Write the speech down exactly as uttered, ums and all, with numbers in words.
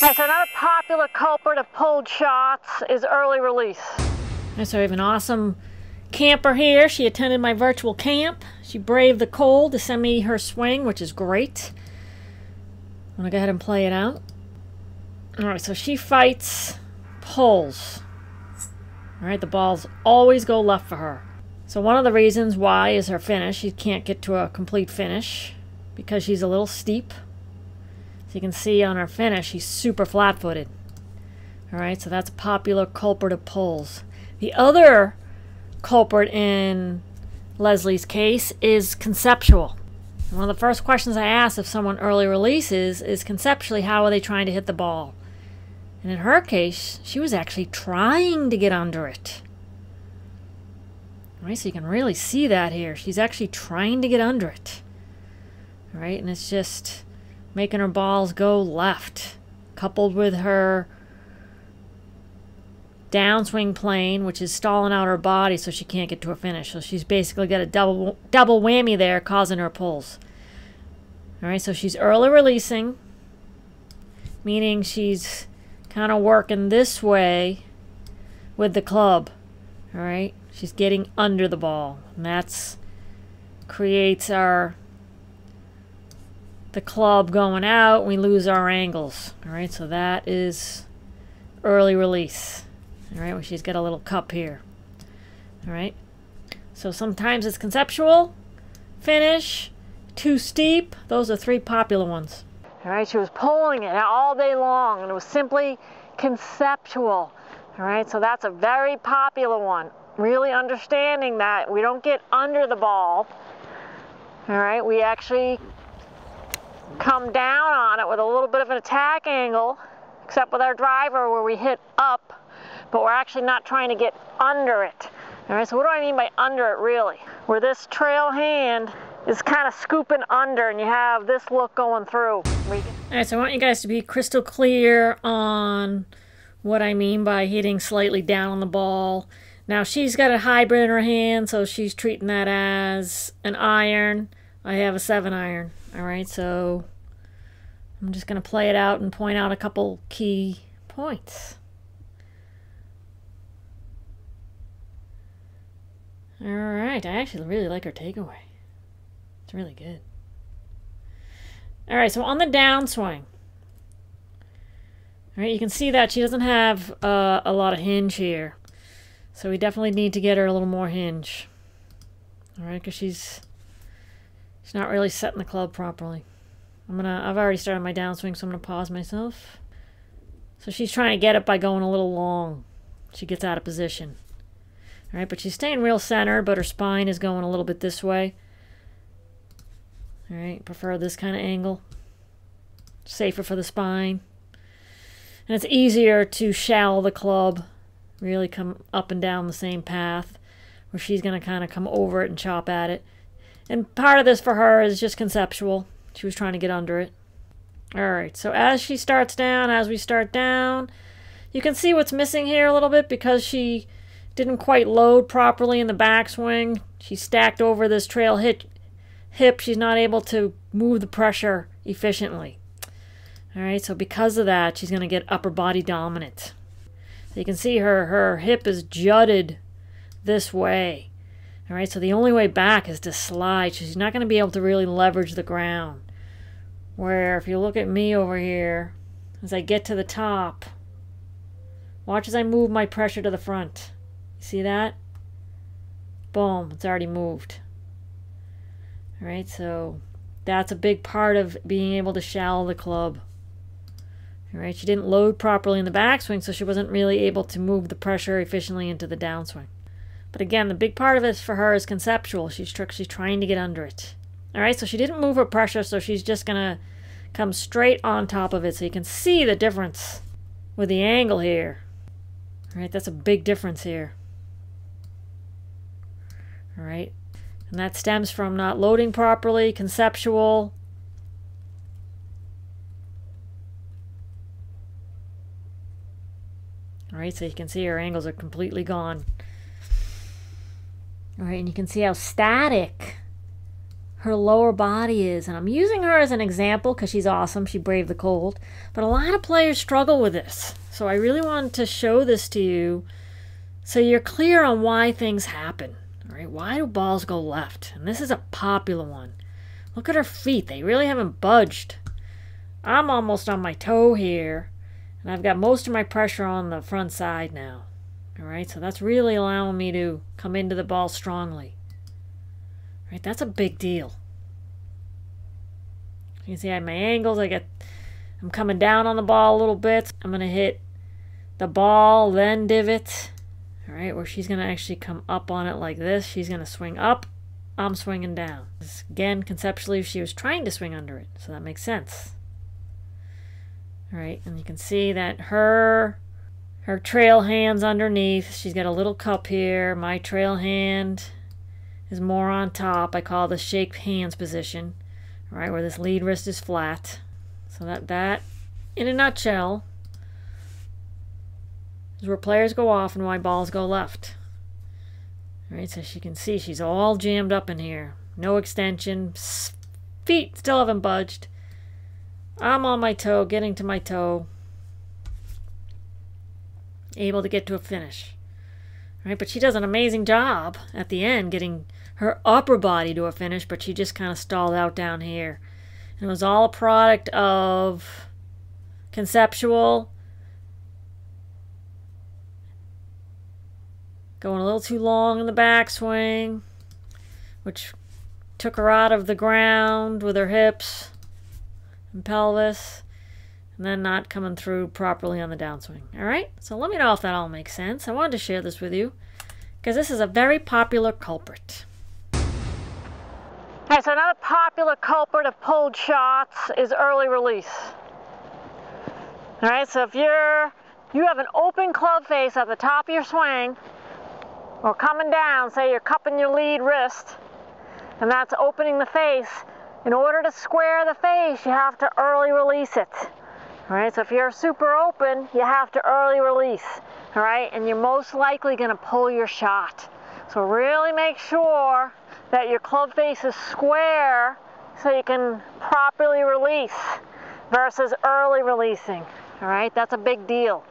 Yes, another popular culprit of pulled shots is early release. So we have an awesome camper here. She attended my virtual camp. She braved the cold to send me her swing, which is great. I'm gonna go ahead and play it out. Alright, so she fights pulls. Alright, the balls always go left for her. So one of the reasons why is her finish. She can't get to a complete finish because she's a little steep. So you can see on her finish, she's super flat-footed. Alright, so that's a popular culprit of pulls. The other culprit in Leslie's case is conceptual. And one of the first questions I ask if someone early releases is conceptually, how are they trying to hit the ball? And in her case, she was actually trying to get under it. All right, so you can really see that here. She's actually trying to get under it. All right, and it's just making her balls go left, coupled with her downswing plane, which is stalling out her body so she can't get to a finish. So she's basically got a double double whammy there, causing her pulls. All right, so she's early releasing, meaning she's kind of working this way with the club. All right, she's getting under the ball, and that's creates our the club going out. We lose our angles. All right, so that is early release. All right, well, she's got a little cup here. All right, so sometimes it's conceptual, finish, too steep. Those are three popular ones. All right, she was pulling it all day long, and it was simply conceptual. All right, so that's a very popular one. Really understanding that we don't get under the ball. All right, we actually come down on it with a little bit of an attack angle, except with our driver where we hit up, but we're actually not trying to get under it. All right, so what do I mean by under it really? Where this trail hand is kind of scooping under and you have this look going through. All right, so I want you guys to be crystal clear on what I mean by hitting slightly down on the ball. Now she's got a hybrid in her hand, so she's treating that as an iron. I have a seven iron. All right, so I'm just gonna play it out and point out a couple key points. All right, I actually really like her takeaway. It's really good. All right, so on the downswing, all right, you can see that she doesn't have uh, a lot of hinge here. So we definitely need to get her a little more hinge. All right, because she's she's not really setting the club properly. I'm gonna, I've already started my downswing, so I'm gonna pause myself. So she's trying to get it by going a little long. She gets out of position. All right, but she's staying real center, but her spine is going a little bit this way. All right, prefer this kind of angle. Safer for the spine. And it's easier to shallow the club, really come up and down the same path, where she's gonna kind of come over it and chop at it. And part of this for her is just conceptual. She was trying to get under it. All right, so as she starts down, as we start down, you can see what's missing here a little bit because she didn't quite load properly in the backswing. She stacked over this trail hit, hip. She's not able to move the pressure efficiently. All right, so because of that, she's going to get upper body dominant. So you can see her, her hip is jutted this way. All right, so the only way back is to slide. She's not going to be able to really leverage the ground. Where if you look at me over here, as I get to the top, watch as I move my pressure to the front. See that? Boom, it's already moved. All right, so that's a big part of being able to shallow the club. All right, she didn't load properly in the backswing, so she wasn't really able to move the pressure efficiently into the downswing. But again, the big part of this for her is conceptual. She's, tr she's trying to get under it. All right, so she didn't move her pressure, so she's just gonna come straight on top of it. So you can see the difference with the angle here. All right, that's a big difference here. All right, and that stems from not loading properly, conceptual. All right, so you can see her angles are completely gone. All right, and you can see how static her lower body is. And I'm using her as an example because she's awesome. She braved the cold. But a lot of players struggle with this. So I really wanted to show this to you so you're clear on why things happen. All right, why do balls go left? And this is a popular one. Look at her feet. They really haven't budged. I'm almost on my toe here. And I've got most of my pressure on the front side now. All right, so that's really allowing me to come into the ball strongly. All right, that's a big deal. You can see I have my angles. I get, I'm coming down on the ball a little bit. I'm going to hit the ball, then divot. All right, where she's going to actually come up on it like this. She's going to swing up. I'm swinging down. This, again, conceptually, she was trying to swing under it, so that makes sense. All right, and you can see that her... her trail hand's underneath. She's got a little cup here. My trail hand is more on top. I call the shake hands position, right, where this lead wrist is flat. So that, that in a nutshell, is where players go off and why balls go left. All right, so she can see she's all jammed up in here. No extension. Feet still haven't budged. I'm on my toe, getting to my toe. Able to get to a finish. All right, but she does an amazing job at the end getting her upper body to a finish, but she just kind of stalled out down here. And it was all a product of conceptual, going a little too long in the backswing, which took her out of the ground with her hips and pelvis. And then not coming through properly on the downswing. All right, so let me know if that all makes sense. I wanted to share this with you because this is a very popular culprit. All right, so another popular culprit of pulled shots is early release. All right, so if you're, you have an open club face at the top of your swing or coming down, say you're cupping your lead wrist, and that's opening the face, in order to square the face, you have to early release it. All right, so if you're super open, you have to early release, all right? And you're most likely gonna pull your shot. So really make sure that your club face is square so you can properly release versus early releasing, all right? That's a big deal.